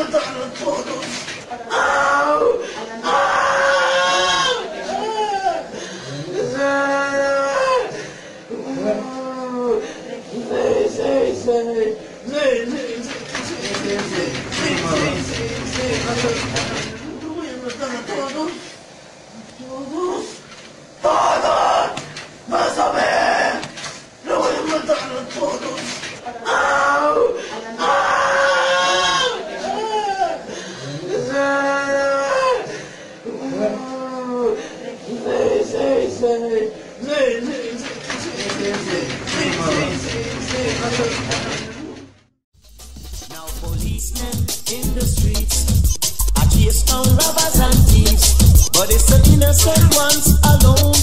mataron todos. No voy a matar a todos. Todos. Todos. Vas a ver. No voy a matar a todos. Now policemen in the streets are chased down robbers and thieves, but it's the innocent ones alone.